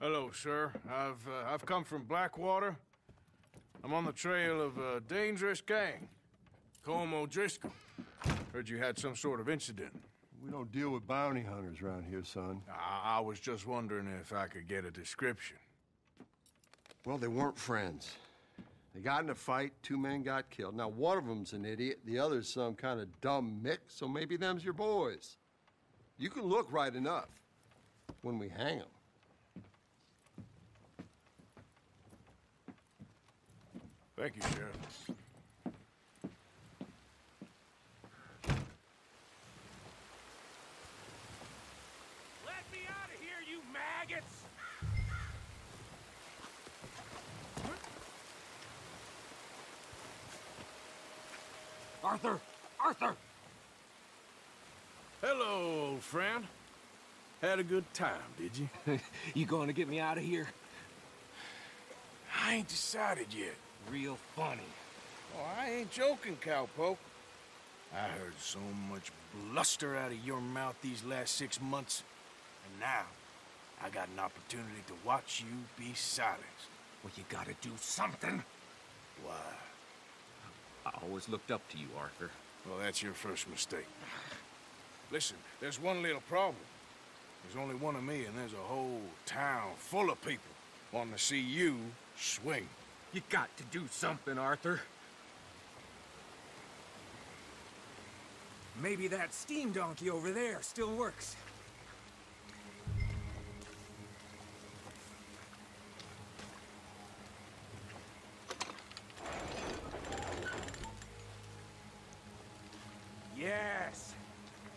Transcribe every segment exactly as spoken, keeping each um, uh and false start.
Hello, sir. I've, uh, I've come from Blackwater. I'm on the trail of a dangerous gang, Como Driscoll. Heard you had some sort of incident. We don't deal with bounty hunters around here, son. I, I was just wondering if I could get a description. Well, they weren't friends. They got in a fight, two men got killed. Now, one of them's an idiot, the other's some kind of dumb mick, so maybe them's your boys. You can look right enough when we hang them. Thank you, Sheriff. Arthur! Arthur! Hello, old friend. Had a good time, did you? You gonna get me out of here? I ain't decided yet. Real funny. Oh, I ain't joking, cowpoke. I heard so much bluster out of your mouth these last six months. And now, I got an opportunity to watch you be silenced. Well, you gotta do something. Why? I always looked up to you, Arthur. Well, that's your first mistake. Listen, there's one little problem. There's only one of me, and there's a whole town full of people wanting to see you swing. You got to do something, Arthur. Maybe that steam donkey over there still works. Yes.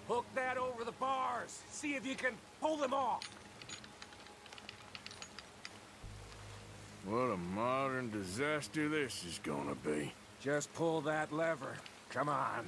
Hook that over the bars. See if you can pull them off. What a modern disaster this is gonna be. Just pull that lever. Come on.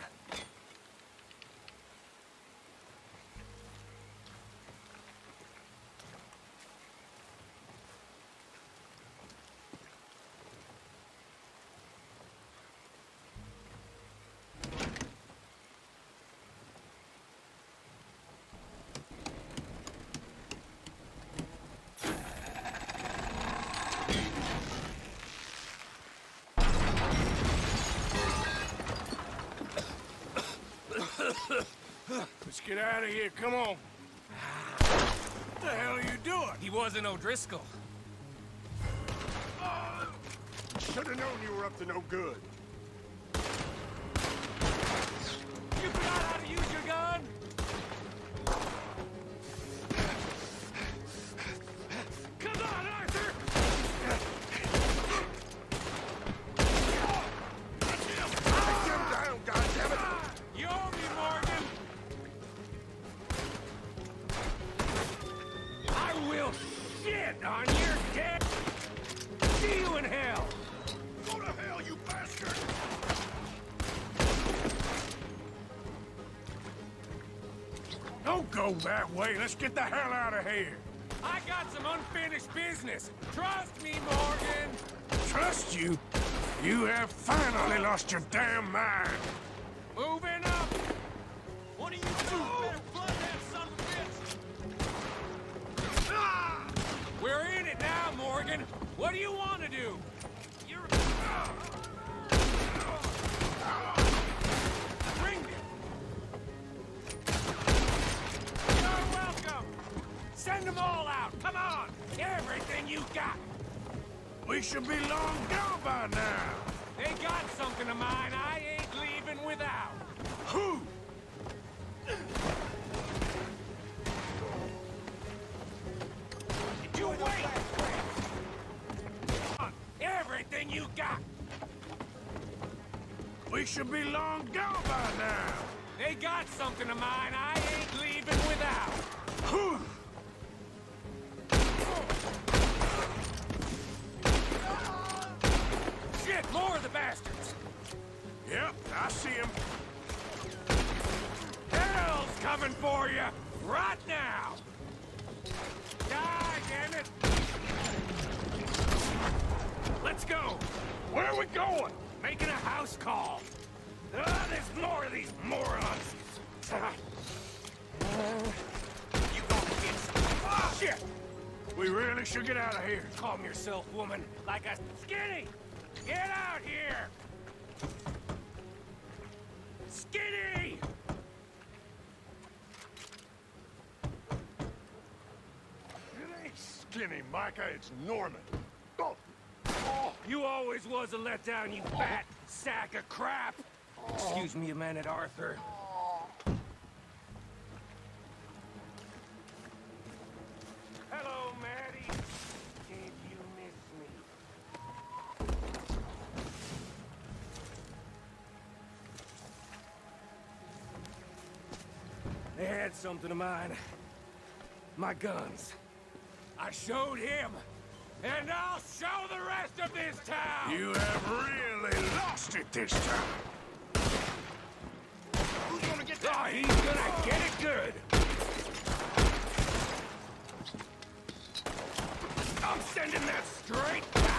Get out of here, come on. What the hell are you doing? He wasn't O'Driscoll. Uh, Should have known you were up to no good. You forgot how to use your gun? Come on, Arthur! That's him! Take him down, goddammit! You owe me, Morgan! Shit on your head! See you in hell! Go to hell, you bastard! Don't go that way! Let's get the hell out of here! I got some unfinished business! Trust me, Morgan! Trust you? You have finally lost your damn mind! Moving up! What are you doing? Oh. Better blood that son of a bitch! We're in it now, Morgan. What do you want to do? You're... Bring it. You're welcome. Send them all out. Come on. Everything you got. We should be long gone by now. They got something of mine I ain't leaving without. Who? Wait! Everything you got! We should be long gone by now! They got something of mine I ain't leaving without! Whew. Shit, more of the bastards! Yep, I see him. Hell's coming for you! Right now! God damn it! Let's go! Where are we going? Making a house call. Ah, there's more of these morons! You got this! Ah, shit! We really should get out of here. Calm yourself, woman. Like a skinny! Get out here! Skinny! It ain't Skinny, Micah. It's Norman. Oh. Oh. You always was a letdown, you fat sack of crap! Oh. Excuse me a minute, Arthur. They had something of mine. My guns. I showed him, and I'll show the rest of this town! You have really lost it this time. Who's gonna get that? Oh, he's gonna get it good! I'm sending that straight back!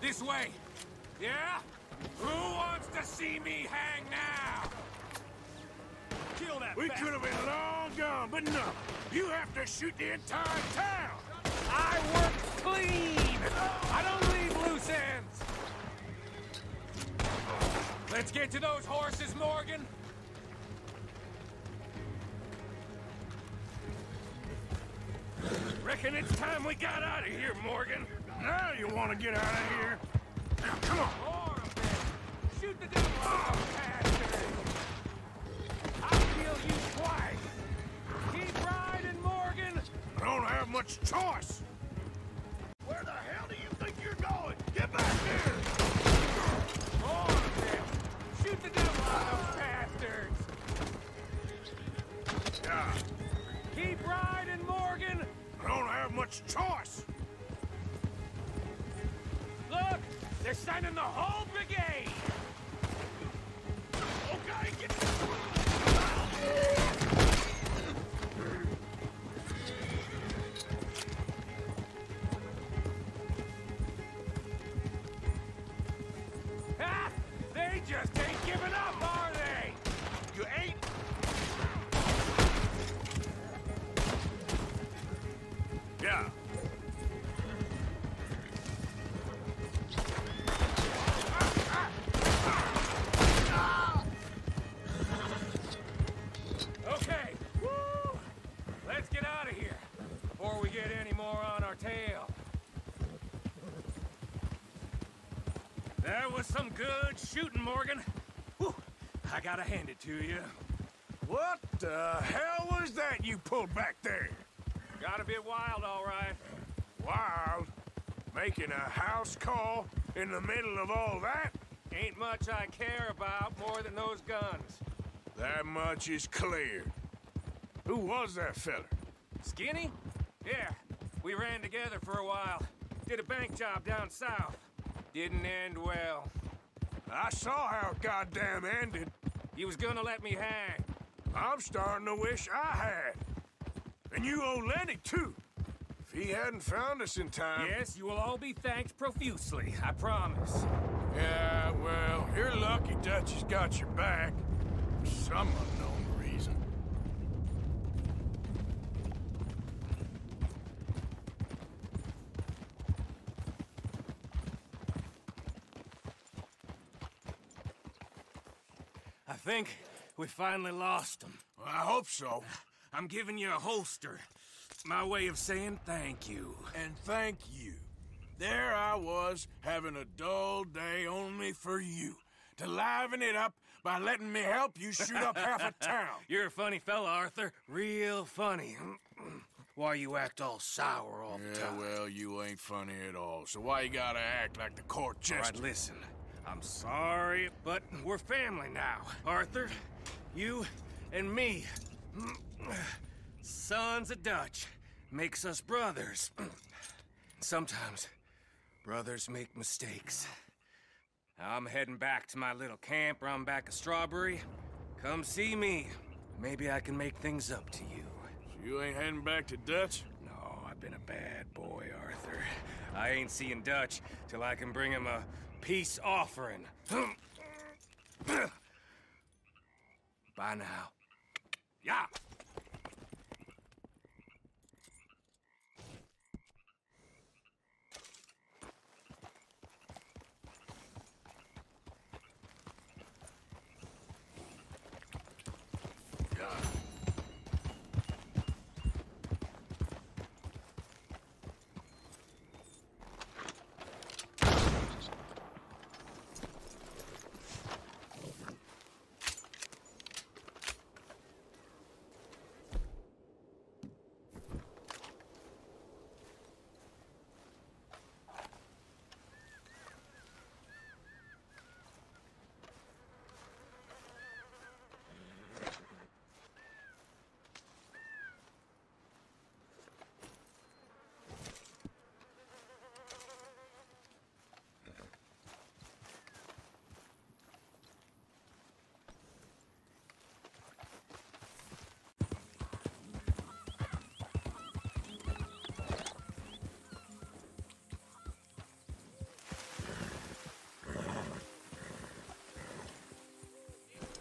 This way. Yeah? Who wants to see me hang now? Kill that We could have been long gone, but no. You have to shoot the entire town. I work clean. I don't leave loose ends. Let's get to those horses, Morgan. Reckon it's time we got out of here, Morgan. Now you want to get out of here? Now, come on! More of it. Shoot the devil off, bastard! I'll kill you twice! Keep riding, Morgan! I don't have much choice! Where the hell do you think you're going? Get back here! More of it. Shoot the devil off, those bastards! Yeah. Keep riding, Morgan! I don't have much choice! They're sending the whole brigade! Okay, get ah! They just ain't giving up, are they? You ain't? Yeah. Some good shooting, Morgan. Whew. I gotta hand it to you. What the hell was that you pulled back there? Got a bit wild, all right. Wild? Making a house call in the middle of all that? Ain't much I care about more than those guns. That much is clear. Who was that fella? Skinny? Yeah. We ran together for a while. Did a bank job down south. Didn't end well. I saw how it goddamn ended. He was gonna let me hang. I'm starting to wish I had. And you owe Lenny, too. If he hadn't found us in time... Yes, you will all be thanked profusely, I promise. Yeah, well, you're lucky Dutch has got your back. For some unknown reason. I think we finally lost him. Well, I hope so. I'm giving you a holster. My way of saying thank you. And thank you. There I was, having a dull day only for you. To liven it up by letting me help you shoot up half a town. You're a funny fella, Arthur. Real funny. Why you act all sour all the time? Yeah, well, you ain't funny at all. So why you gotta act like the court jester? All right, listen. I'm sorry, but we're family now. Arthur, you and me, sons of Dutch, makes us brothers. Sometimes brothers make mistakes. I'm heading back to my little camp round back of Strawberry. Come see me. Maybe I can make things up to you. So you ain't heading back to Dutch? No, I've been a bad boy, Arthur. I ain't seeing Dutch till I can bring him a peace offering. Bye now. Yeah.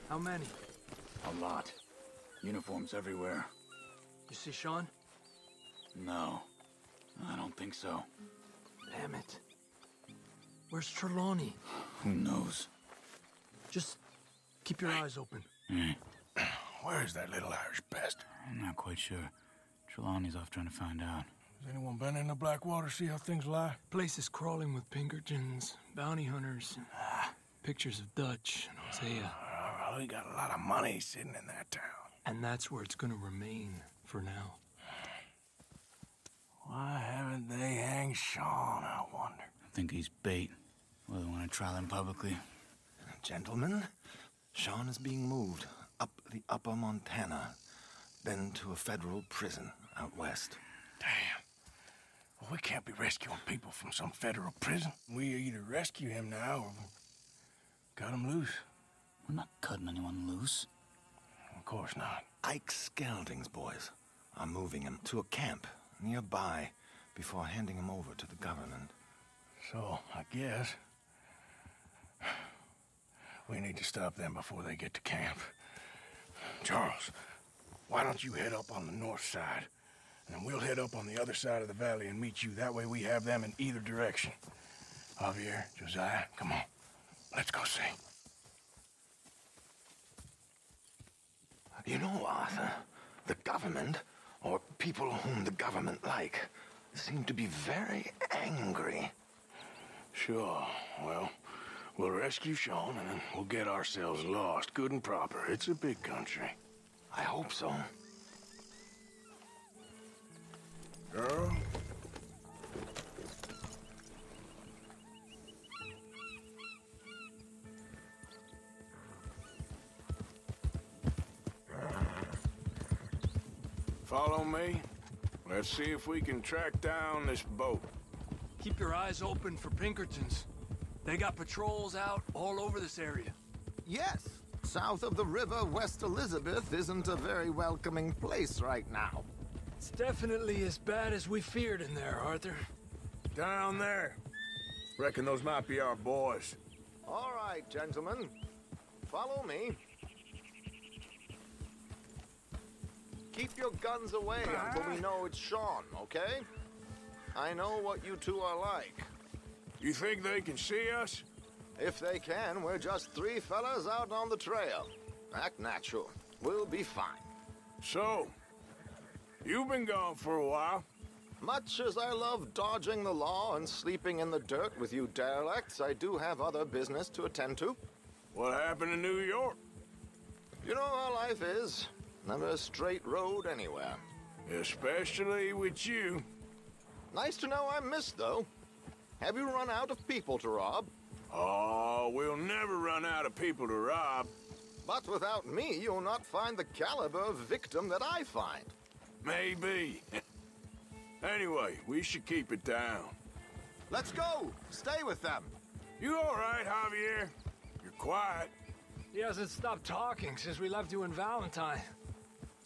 How many? A lot. Uniforms everywhere. You see Sean? No. I don't think so. Damn it. Where's Trelawney? Who knows? Just keep your eyes open. Mm. Where is that little Irish bastard? I'm not quite sure. Trelawney's off trying to find out. Has anyone been in the Blackwater, see how things lie? Place is crawling with Pinkertons, bounty hunters, and ah. pictures of Dutch and Josiah. We got a lot of money sitting in that town. And that's where it's gonna remain for now. Why haven't they hanged Sean, I wonder? I think he's bait. Well, they want to trial him publicly. Gentlemen, Sean is being moved up the upper Montana, then to a federal prison out west. Damn. Well, we can't be rescuing people from some federal prison. We either rescue him now or cut him loose. We're not cutting anyone loose. Of course not. Ike Skelton's boys are moving him to a camp nearby before handing him over to the government. So, I guess we need to stop them before they get to camp. Charles, why don't you head up on the north side? And we'll head up on the other side of the valley and meet you. That way we have them in either direction. Javier, Josiah, come on. Let's go see. You know, Arthur, the government, or people whom the government like, seem to be very angry. Sure. Well, we'll rescue Sean, and then we'll get ourselves lost, good and proper. It's a big country. I hope so. Girl? Follow me. Let's see if we can track down this boat. Keep your eyes open for Pinkertons. They got patrols out all over this area. Yes. South of the river, West Elizabeth isn't a very welcoming place right now. It's definitely as bad as we feared in there, Arthur. Down there. Reckon those might be our boys. All right, gentlemen. Follow me. Keep your guns away until we know it's Sean, okay? I know what you two are like. You think they can see us? If they can, we're just three fellas out on the trail. Act natural. We'll be fine. So, you've been gone for a while. Much as I love dodging the law and sleeping in the dirt with you derelicts, I do have other business to attend to. What happened in New York? You know how life is. Never a straight road anywhere. Especially with you. Nice to know I'm missed, though. Have you run out of people to rob? Oh, we'll never run out of people to rob. But without me, you'll not find the caliber of victim that I find. Maybe. Anyway, we should keep it down. Let's go. Stay with them. You all right, Javier? You're quiet. He hasn't stopped talking since we left you in Valentine.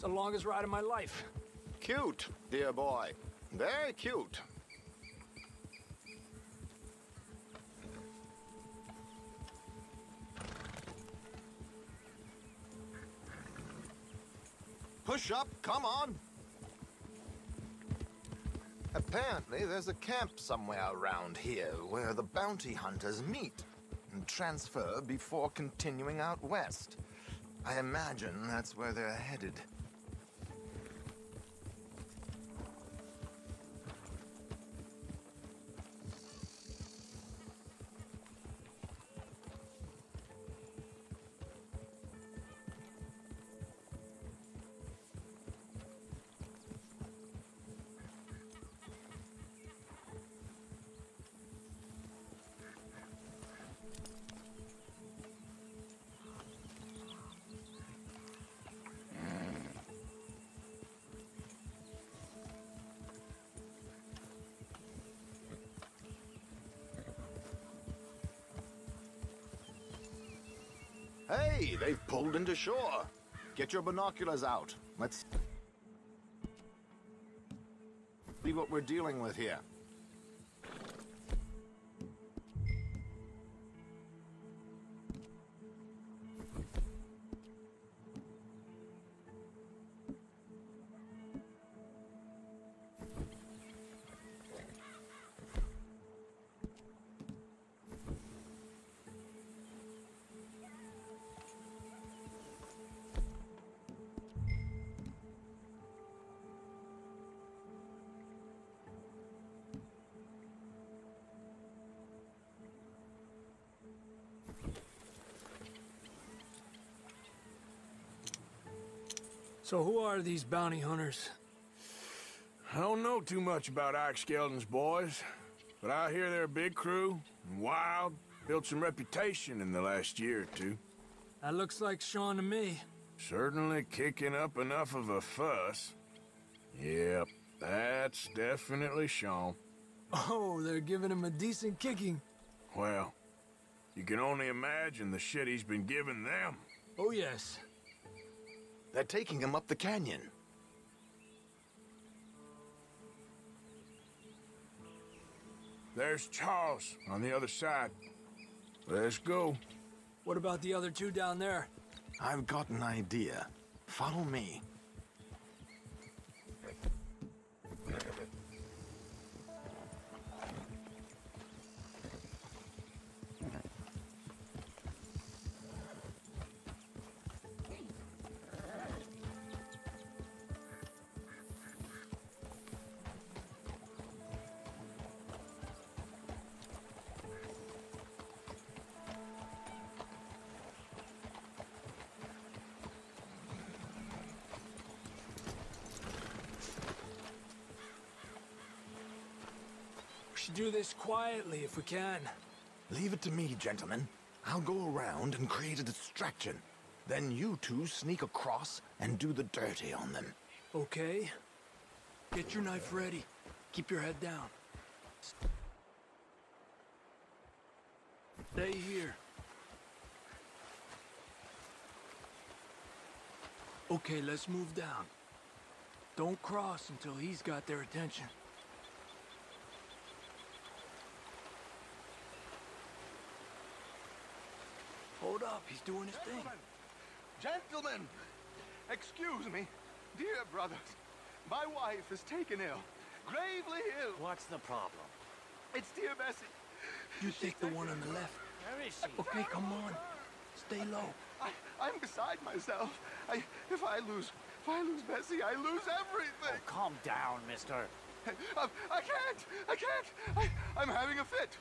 It's the longest ride of my life. Cute, dear boy. Very cute. Push up, come on. Apparently, there's a camp somewhere around here where the bounty hunters meet and transfer before continuing out west. I imagine that's where they're headed. Hey, they've pulled into shore. Get your binoculars out. Let's see what we're dealing with here. So who are these bounty hunters? I don't know too much about Ike Skelton's boys, but I hear they're a big crew, and wild, built some reputation in the last year or two. That looks like Sean to me. Certainly kicking up enough of a fuss. Yep, that's definitely Sean. Oh, they're giving him a decent kicking. Well, you can only imagine the shit he's been giving them. Oh, yes. They're taking him up the canyon. There's Charles on the other side. Let's go. What about the other two down there? I've got an idea. Follow me. Do this quietly if we can. Leave it to me, gentlemen. I'll go around and create a distraction. Then you two sneak across and do the dirty on them. Okay. Get your knife ready. Keep your head down. Stay here. Okay, let's move down. Don't cross until he's got their attention. Hold up, he's doing his thing. Gentlemen, excuse me, dear brothers. My wife is taken ill, gravely ill. What's the problem? It's dear Bessie. You take the one on the left. Where is she? Okay, come on. Stay low. I, I'm beside myself. I, if I lose, if I lose Bessie, I lose everything. Oh, calm down, mister. I, I can't. I can't. I, I'm having a fit.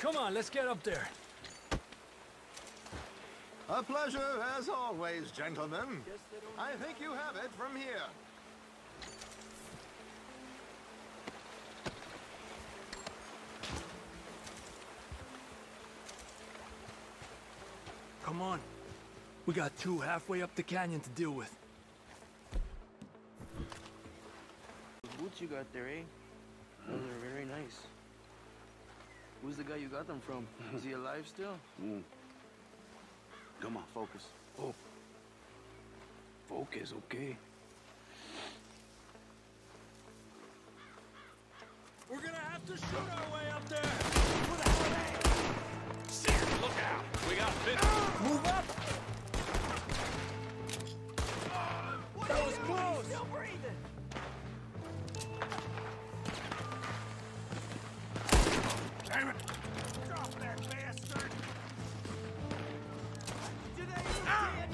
Come on, let's get up there. A pleasure as always, gentlemen. I think you have it from here. Come on. We got two halfway up the canyon to deal with. Those boots you got there, eh? Those are very nice. Who's the guy you got them from? Is he alive still? Mm. Come on, focus. Oh. folk is okay. We're gonna have to shoot our way up there! Where the hell are they? Shit! Look out! We got fifty! Ah! Move up! Uh, what that was doing? Close! He's still breathing! Damn it! Drop that bastard! Did they even ah! see it?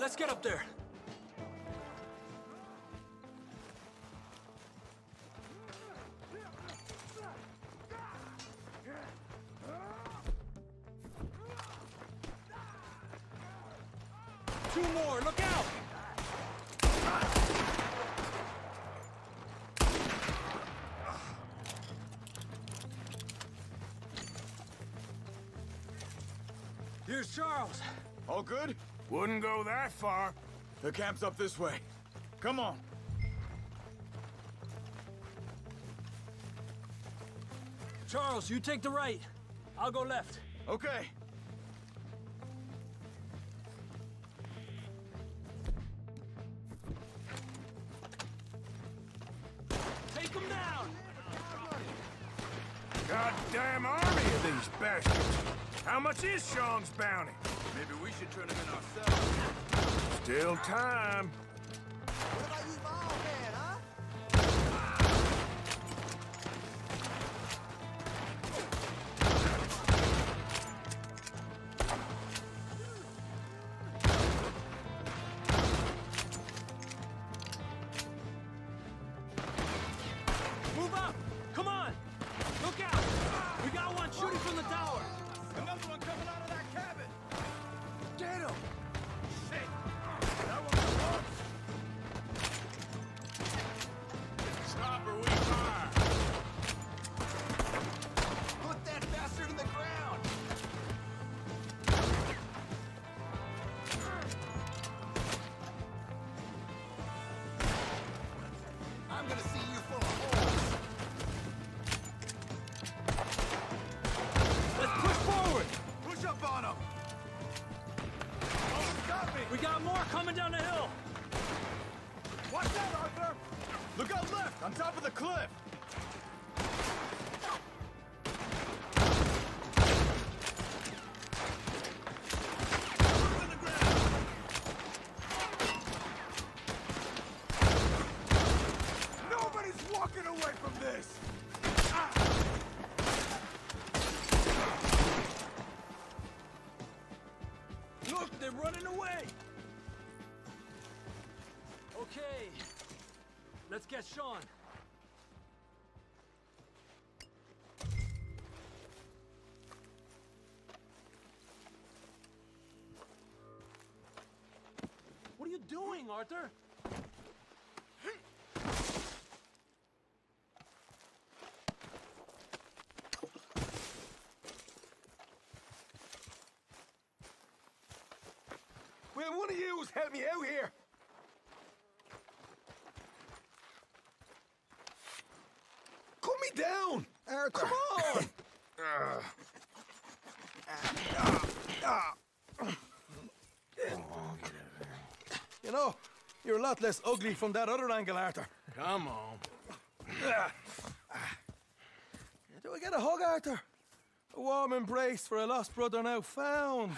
Let's get up there. Two more, look out! Here's Charles. All good? Wouldn't go that far. The camp's up this way. Come on. Charles, you take the right. I'll go left. Okay. Take them down! Goddamn army of these bastards. How much is Sean's bounty? Maybe we should turn him in ourselves. Still time. What about you, my old man, huh? Move up! Come on! Look out! We got one shooting from the tower! Another one coming out of that cabin! Get him! Shit! That one's gone! on them. Oh, stop me! We got more coming down the hill. Watch out, Arthur! Look out left, on top of the cliff. Yes, Sean. What are you doing, Arthur? Will one of you help me out here? Down! Uh, come on! uh, uh, uh, uh. You know, you're a lot less ugly from that other angle, Arthur. Come on. Uh, uh. Do I get a hug, Arthur? A warm embrace for a lost brother now found.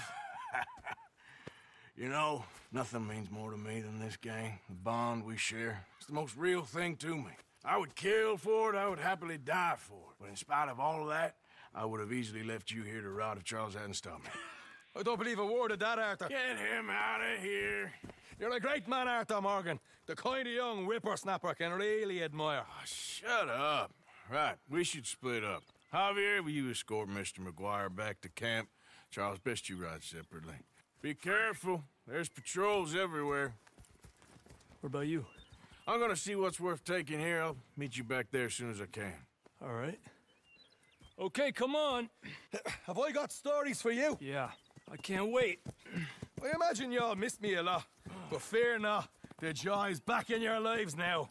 You know, nothing means more to me than this gang. The bond we share. It's the most real thing to me. I would kill for it, I would happily die for it. But in spite of all of that, I would have easily left you here to rot if Charles hadn't stopped me. I don't believe a word of that, Arthur. Get him out of here. You're a great man, Arthur Morgan. The kind of young whippersnapper I can really admire. Oh, shut up. Right, we should split up. Javier, will you escort Mister McGuire back to camp? Charles, best you ride separately. Be careful. There's patrols everywhere. What about you? I'm gonna see what's worth taking here. I'll meet you back there as soon as I can. All right. Okay, come on. Have I got stories for you? Yeah, I can't wait. I imagine y'all missed me a lot, but fear not, the joy's back in your lives now.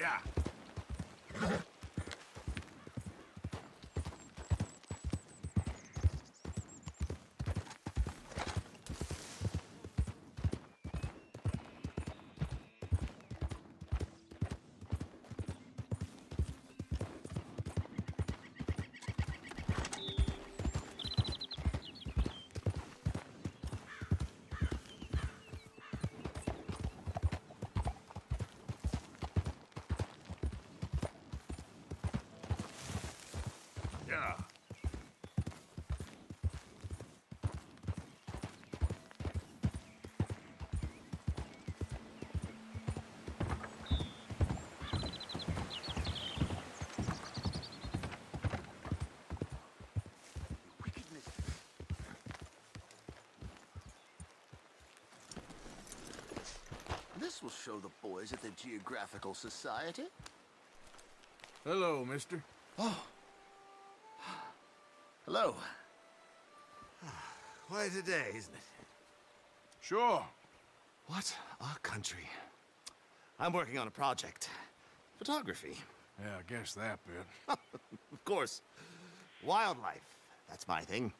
Yeah. This will show the boys at the Geographical Society. Hello, mister. Oh. Hello. Why today, isn't it? Sure. What a country. I'm working on a project. Photography. Yeah, I guess that bit. Of course. Wildlife. That's my thing.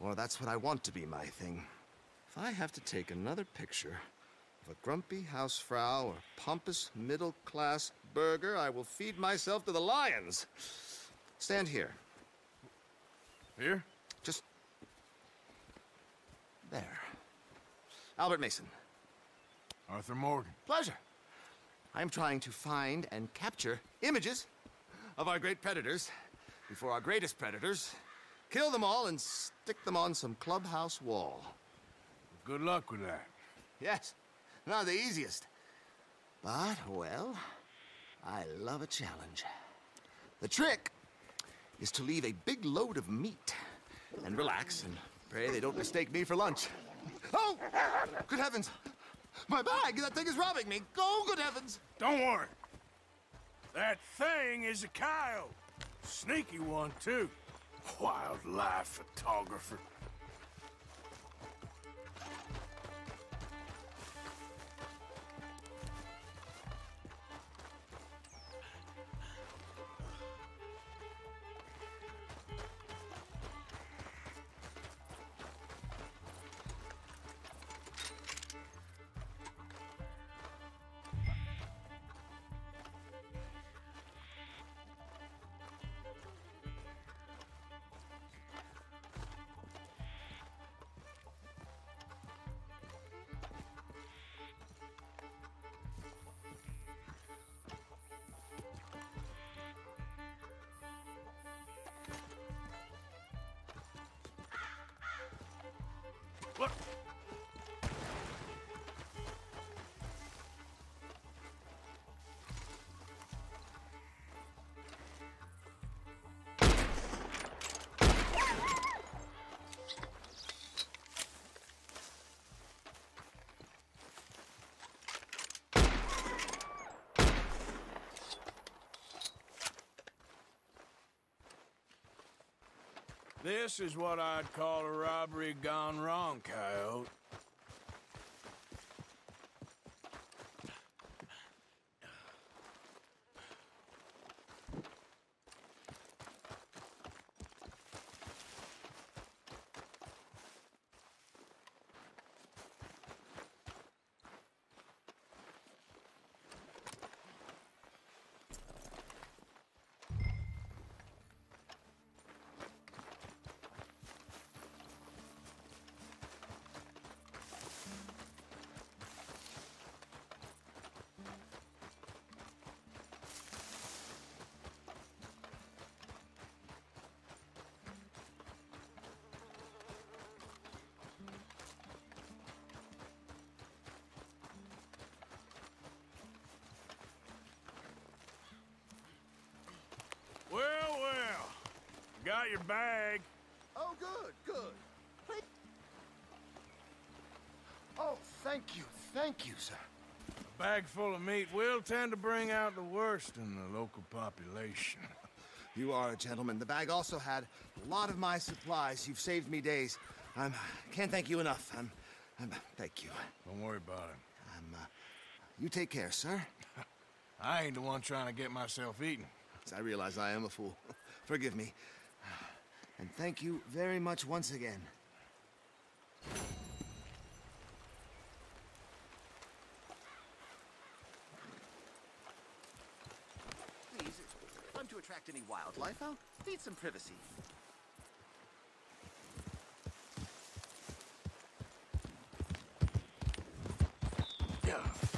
Or that's what I want to be my thing. If I have to take another picture of a grumpy housefrau or pompous middle-class burger, I will feed myself to the lions. Stand here. Here? Just... there. Albert Mason. Arthur Morgan. Pleasure. I am trying to find and capture images of our great predators before our greatest predators kill them all and stick them on some clubhouse wall. Good luck with that. Yes, not the easiest. But, well, I love a challenge. The trick is to leave a big load of meat and relax and pray they don't mistake me for lunch. Oh! Good heavens! My bag! That thing is robbing me! Oh, good heavens! Don't worry. That thing is a coyote. Sneaky one, too. Wildlife photographer. Look! This is what I'd call a robbery gone wrong, coyote. Got your bag. Oh, good, good. Please. Oh, thank you, thank you, sir. A bag full of meat will tend to bring out the worst in the local population. You are a gentleman. The bag also had a lot of my supplies. You've saved me days. I can't thank you enough. I'm, I'm, thank you. Don't worry about it. I'm, uh, you take care, sir. I ain't the one trying to get myself eaten. I realize I am a fool. Forgive me. And thank you very much once again. Please, it's fun to attract any wildlife. I'll need some privacy. Yeah.